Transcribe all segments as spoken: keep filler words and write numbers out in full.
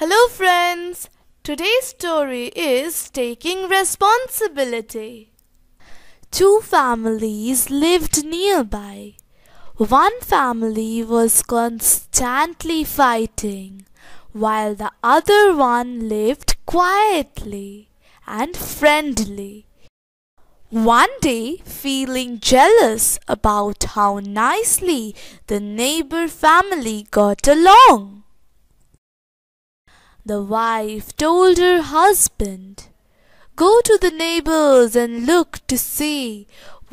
Hello friends, today's story is Taking Responsibility. Two families lived nearby. One family was constantly fighting, while the other one lived quietly and friendly. One day, feeling jealous about how nicely the neighbor family got along, the wife told her husband, "Go to the neighbors and look to see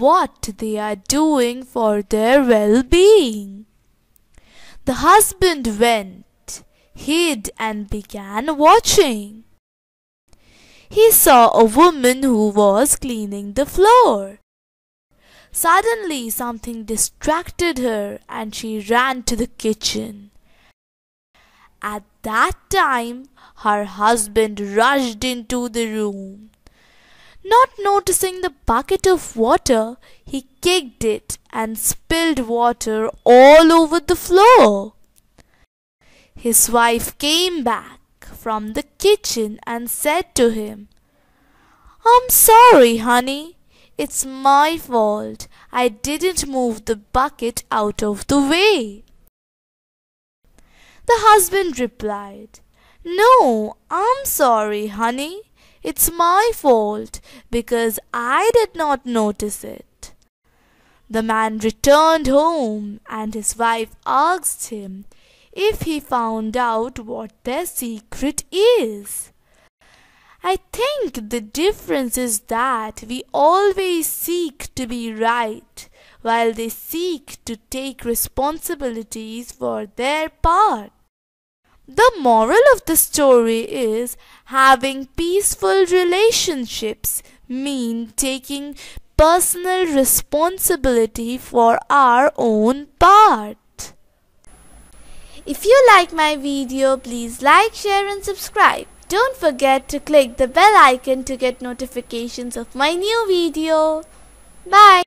what they are doing for their well-being." The husband went, hid, and began watching. He saw a woman who was cleaning the floor. Suddenly something distracted her and she ran to the kitchen. At that time, her husband rushed into the room. Not noticing the bucket of water, he kicked it and spilled water all over the floor. His wife came back from the kitchen and said to him, "I'm sorry, honey. It's my fault. I didn't move the bucket out of the way." The husband replied, "No, I'm sorry, honey. It's my fault because I did not notice it." The man returned home and his wife asked him if he found out what their secret is. "I think the difference is that we always seek to be right, while they seek to take responsibilities for their part." The moral of the story is having peaceful relationships mean taking personal responsibility for our own part. If you like my video, please like, share and subscribe. Don't forget to click the bell icon to get notifications of my new video. Bye!